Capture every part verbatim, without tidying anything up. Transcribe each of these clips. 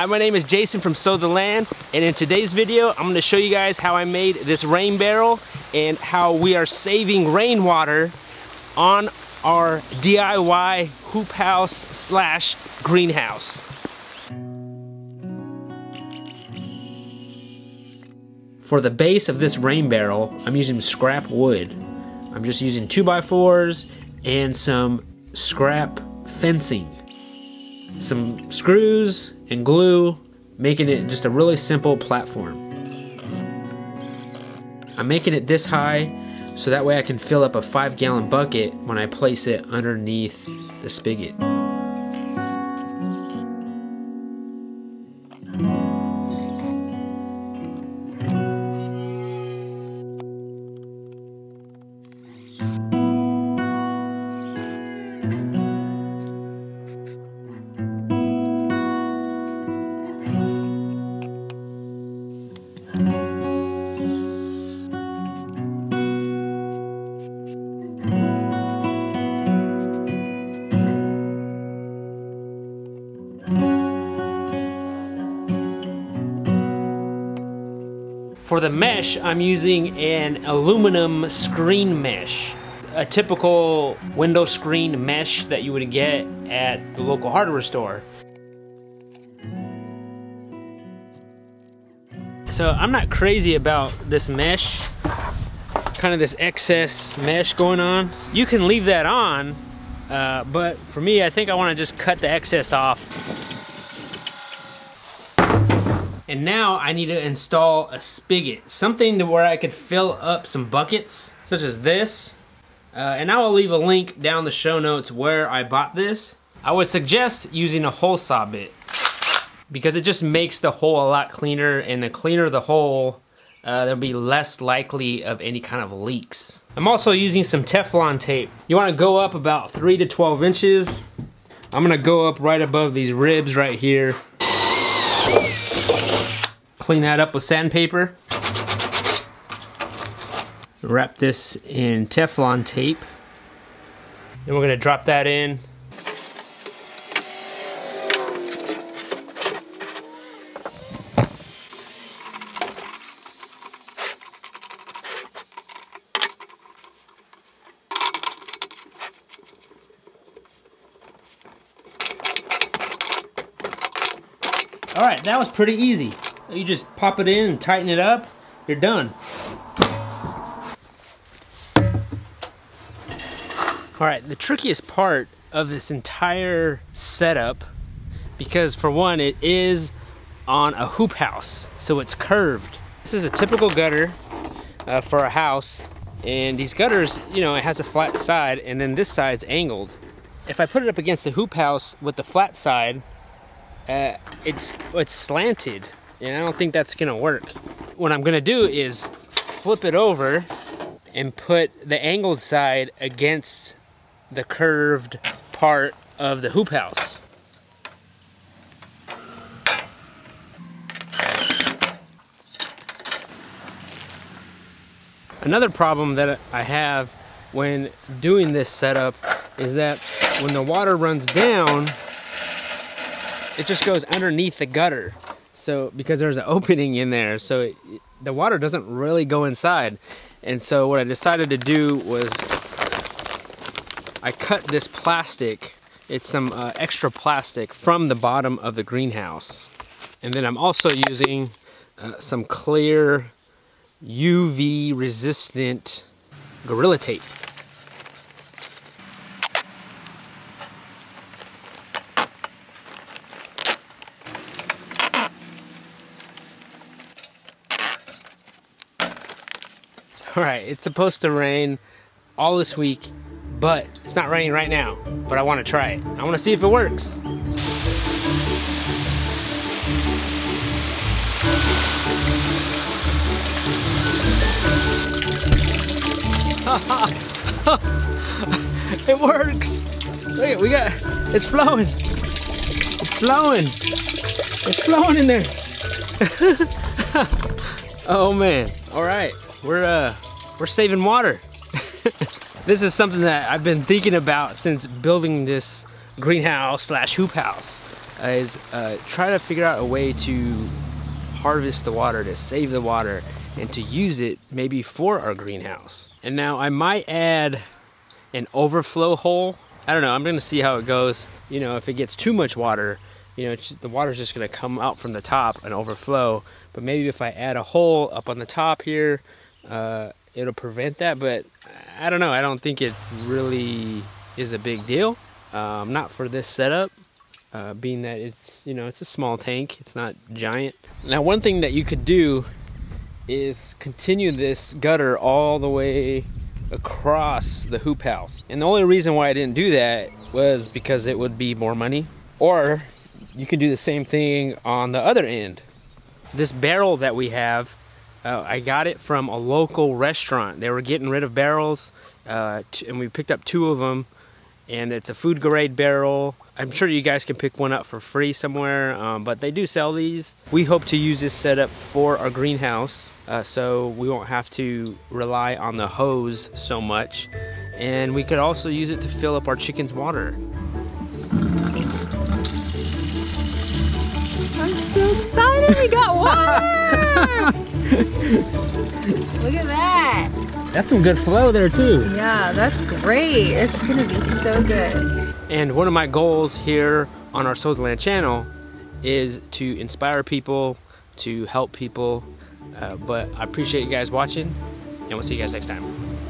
Hi, my name is Jason from Sow the Land, and in today's video I'm going to show you guys how I made this rain barrel and how we are saving rainwater on our D I Y hoop house slash greenhouse. For the base of this rain barrel, I'm using scrap wood. I'm just using two by fours and some scrap fencing, some screws and glue, making it just a really simple platform. I'm making it this high so that way I can fill up a five gallon bucket when I place it underneath the spigot. For the mesh, I'm using an aluminum screen mesh, a typical window screen mesh that you would get at the local hardware store. So I'm not crazy about this mesh, kind of this excess mesh going on. You can leave that on, uh, but for me, I think I want to just cut the excess off. And now I need to install a spigot, something to where I could fill up some buckets, such as this. Uh, and I will leave a link down the show notes where I bought this. I would suggest using a hole saw bit because it just makes the hole a lot cleaner, and the cleaner the hole, uh, there'll be less likely of any kind of leaks. I'm also using some Teflon tape. You wanna go up about three to twelve inches. I'm gonna go up right above these ribs right here. Clean that up with sandpaper. Wrap this in Teflon tape. Then we're gonna drop that in. All right, that was pretty easy. You just pop it in and tighten it up, you're done. All right, the trickiest part of this entire setup, because for one, it is on a hoop house, so it's curved. This is a typical gutter uh, for a house, and these gutters, you know, it has a flat side, and then this side's angled. If I put it up against the hoop house with the flat side, uh, it's, it's slanted. And I don't think that's gonna work. What I'm gonna do is flip it over and put the angled side against the curved part of the hoop house. Another problem that I have when doing this setup is that when the water runs down, it just goes underneath the gutter. So, because there's an opening in there, so it, the water doesn't really go inside. And so what I decided to do was I cut this plastic, it's some uh, extra plastic from the bottom of the greenhouse. And then I'm also using uh, some clear U V resistant Gorilla tape. All right, it's supposed to rain all this week, but it's not raining right now, but I wanna try it. I wanna see if it works. It works. Look at, we got, it's flowing. It's flowing. It's flowing in there. Oh man, all right. We're uh, we're saving water. This is something that I've been thinking about since building this greenhouse slash hoop house is uh, try to figure out a way to harvest the water, to save the water, and to use it maybe for our greenhouse. And now I might add an overflow hole. I don't know, I'm gonna see how it goes. You know, if it gets too much water, you know, it's, the water's just gonna come out from the top and overflow. But maybe if I add a hole up on the top here, uh, it'll prevent that. But I don't know, I don't think it really is a big deal. Um, not for this setup. Uh, being that it's, you know, it's a small tank, it's not giant. Now one thing that you could do is continue this gutter all the way across the hoop house. And the only reason why I didn't do that was because it would be more money. Or you can do the same thing on the other end. This barrel that we have, uh, I got it from a local restaurant. They were getting rid of barrels, uh, and we picked up two of them. And it's a food grade barrel. I'm sure you guys can pick one up for free somewhere, um, but they do sell these. We hope to use this setup for our greenhouse, uh, so we won't have to rely on the hose so much. And we could also use it to fill up our chicken's water. I'm so excited we got water! Look at that! That's some good flow there too. Yeah, that's great. It's gonna be so good. And one of my goals here on our Sow the Land channel is to inspire people, to help people. Uh, but I appreciate you guys watching, and we'll see you guys next time.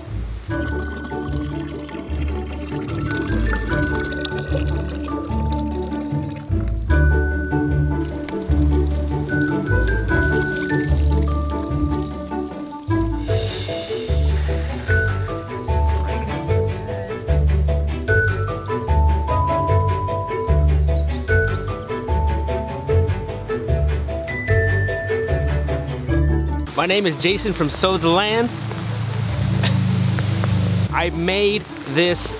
My name is Jason from Sow the Land. I made this.